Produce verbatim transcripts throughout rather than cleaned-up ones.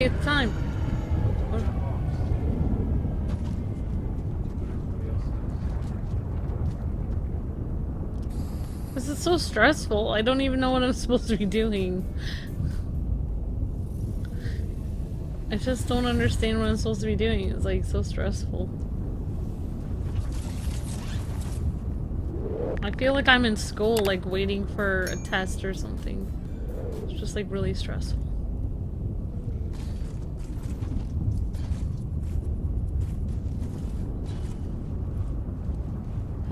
It's time. This is so stressful. I don't even know what I'm supposed to be doing. I just don't understand what I'm supposed to be doing. It's like so stressful. I feel like I'm in school, like waiting for a test or something. It's just like really stressful.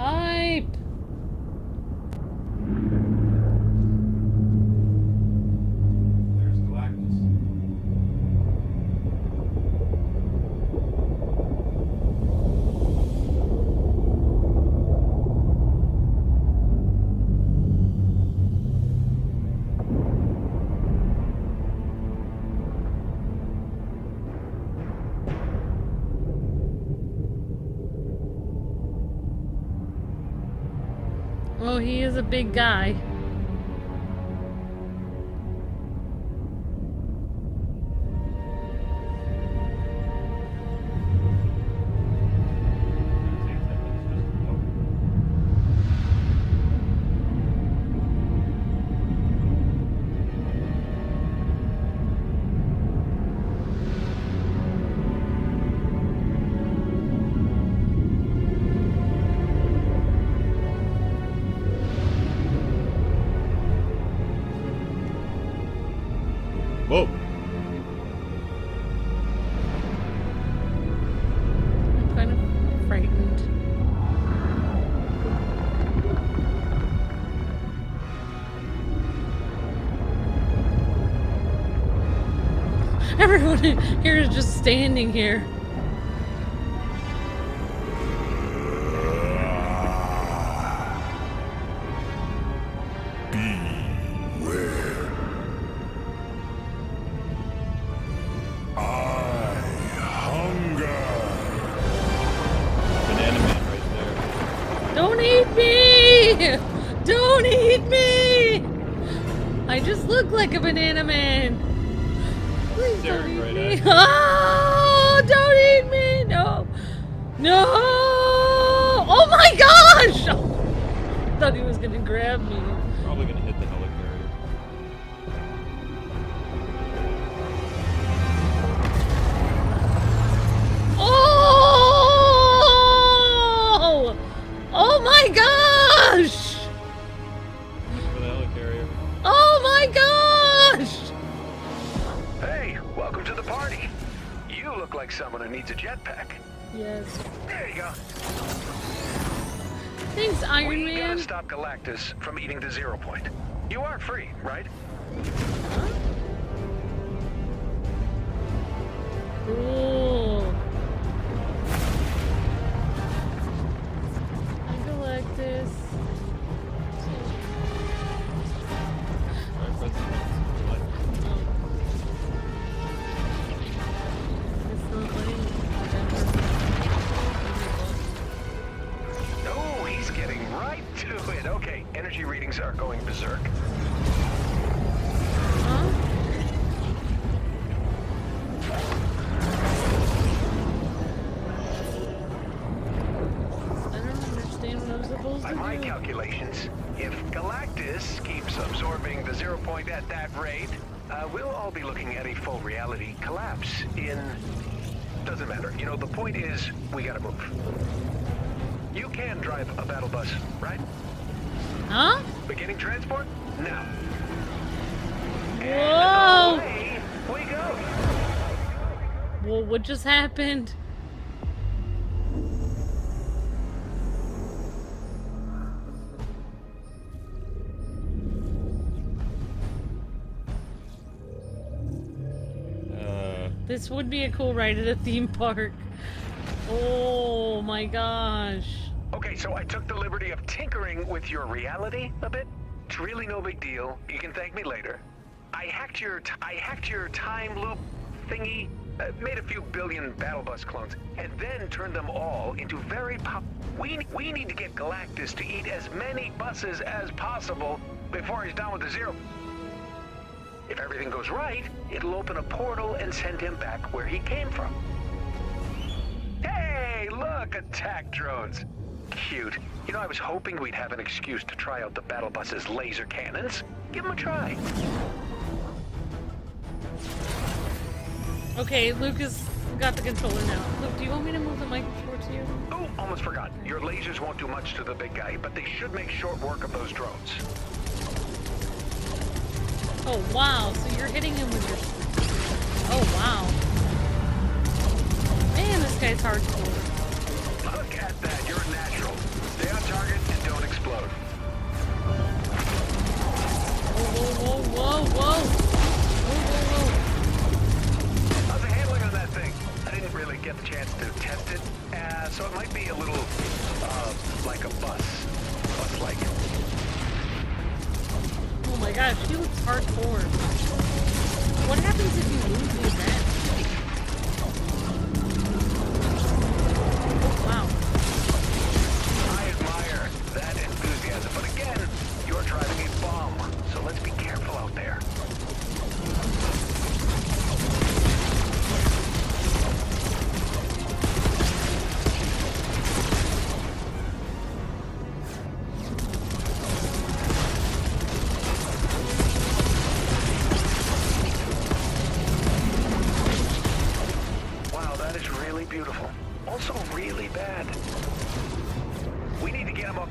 Hype! He is a big guy. Everyone here is just standing here. From eating the zero point. You are free, right? Huh? Cool. I Galactus. Oh, he's getting right to it. Okay. Energy readings are going berserk. Huh? I don't understand what I'm supposed to do. By my calculations, if Galactus keeps absorbing the zero point at that rate, uh, we'll all be looking at a full reality collapse in... Doesn't matter. You know, the point is, we gotta move. You can drive a battle bus, right? Huh? Beginning transport? Now. Whoa! Away we go. Well, what just happened? Uh. This would be a cool ride at a theme park. Oh my gosh. Okay, so I took the liberty of tinkering with your reality a bit. It's really no big deal. You can thank me later. I hacked your t I hacked your time loop thingy, uh, made a few billion battle bus clones, and then turned them all into very pop. We we need to get Galactus to eat as many buses as possible before he's done with the zero. If everything goes right, it'll open a portal and send him back where he came from. Hey, look, attack drones. Cute. You know, I was hoping we'd have an excuse to try out the battle bus's laser cannons. Give them a try. Okay, Luke has got the controller now. Luke, do you want me to move the mic towards you? Oh, almost forgot. Your lasers won't do much to the big guy, but they should make short work of those drones. Oh, wow. So you're hitting him with your... Oh, wow. Man, this guy's hardcore. Look at that. You're a natural. Stay on target and don't explode. Whoa, whoa, whoa, whoa, whoa. Really get the chance to test it, uh, so it might be a little uh, like a bus, bus-like. Oh my gosh, he looks hardcore. What happens if you lose the event? Oh, wow. I admire that enthusiasm, but again, you're driving a bomb, so let's be careful out there.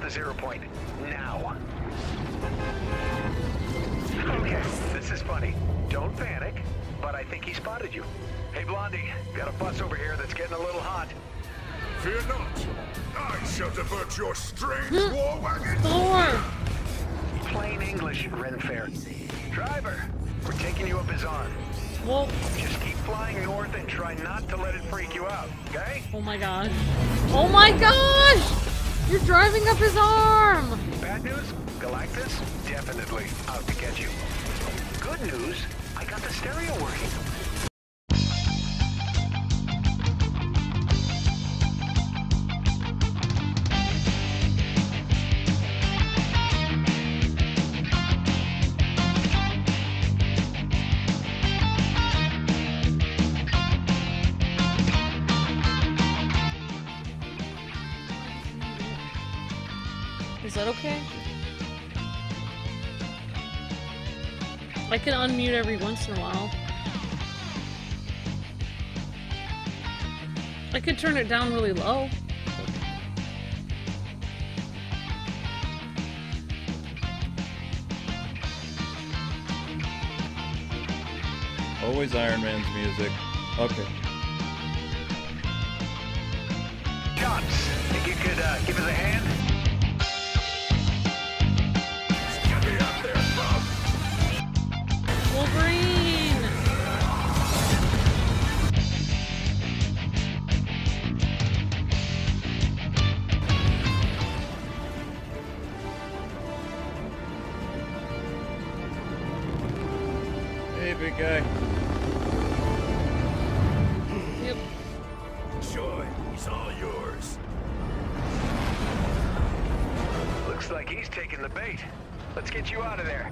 Zero point. Now. Okay, this is funny. Don't panic, but I think he spotted you. Hey, Blondie, got a bus over here that's getting a little hot. Fear not. I shall divert your strange war wagon. Thor. Plain English, Renfair. Driver, we're taking you up his arm. Well, just keep flying north and try not to let it freak you out, okay? Oh my god. Oh my gosh! You're driving up his arm! Bad news? Galactus? Definitely out to get you. Good news? I got the stereo working. Is that okay? I can unmute every once in a while. I could turn it down really low. Always Iron Man's music. Okay. Cops, think you could uh, give us a hand? Wolverine! Hey, big guy. Yep. Joy is all yours. Looks like he's taking the bait. Let's get you out of there.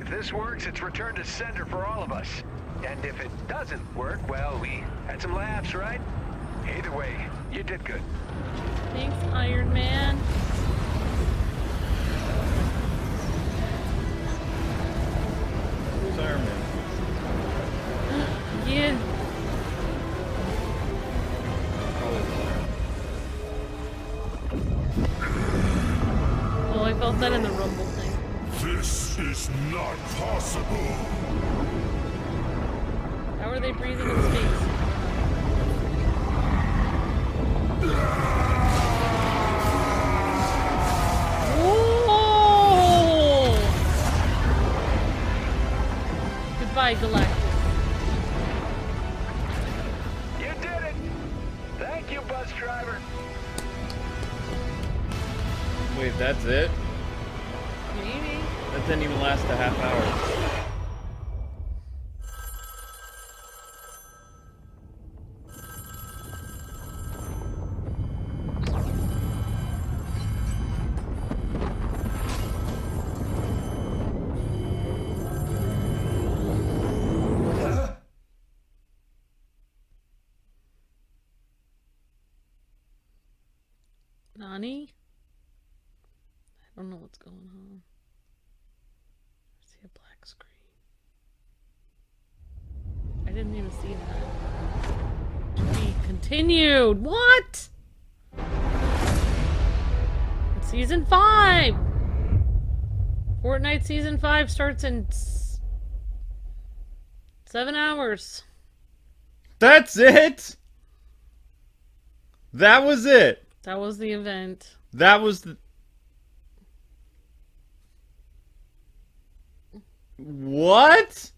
If this works, it's return to sender for all of us. And if it doesn't work, well, we had some laughs, right? Either way, you did good. Thanks, Iron Man. Who's Iron Man? Yeah. Oh, I felt that in the rumble. This is not possible. How are they breathing in space? Oh! Goodbye, Galactus. You did it. Thank you, bus driver. Wait, that's it? Maybe. That didn't even last a half hour. funny? I don't know what's going on. I see a black screen. I didn't even see that. To be continued! What?! It's season five! Fortnite season five starts in s seven hours. That's it. That was it. That was the event. That was the. What?